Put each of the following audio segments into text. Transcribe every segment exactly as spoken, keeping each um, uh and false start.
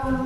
It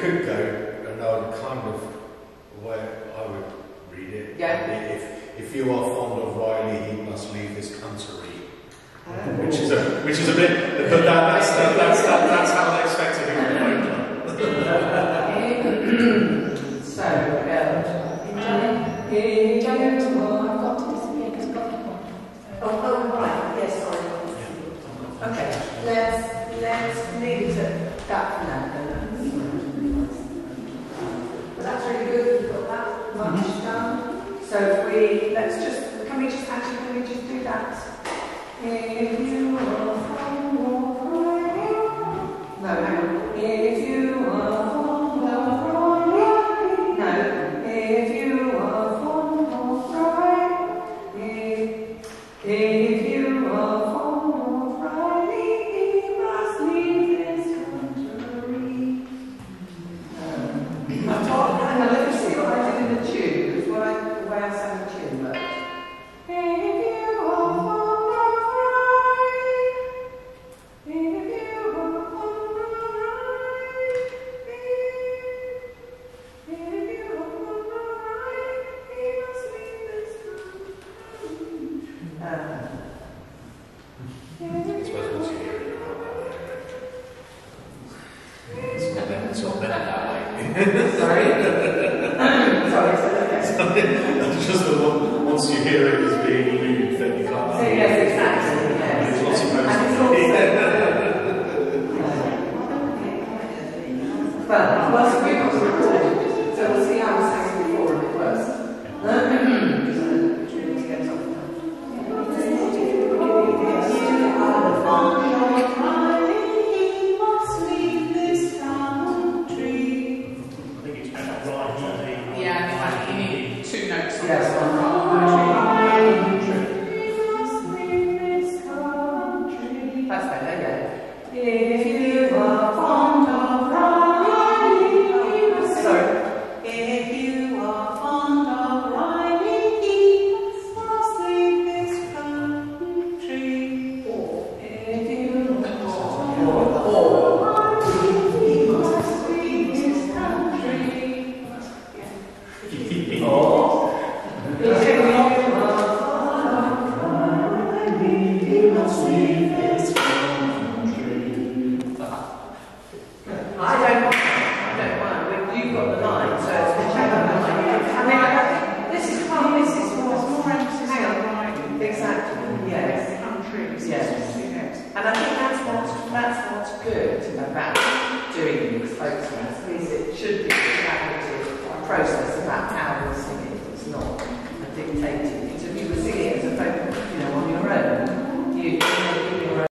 could go another kind of way I would read it Yeah. If, if you are fond of Riley, he must leave his country. Oh. Which is a which is a bit, but that, that's that, that's that, that's how I expected it. So um, in January, I've got to disappear because I've got to go. Oh, right. Yes, sorry. Okay. Let's let's leave it at that for now. But that's really good. We've got that much done. So if we let's just can we just actually can we just do that? If you are from love, no, no. If you are from love, no. If you are from love, if, if you are from love, Friday, you must leave this country. Um, I thought, and I let me see what I did in the tune. It was what I, the way I sang the tune, but. Process about how we're singing. It's not a dictated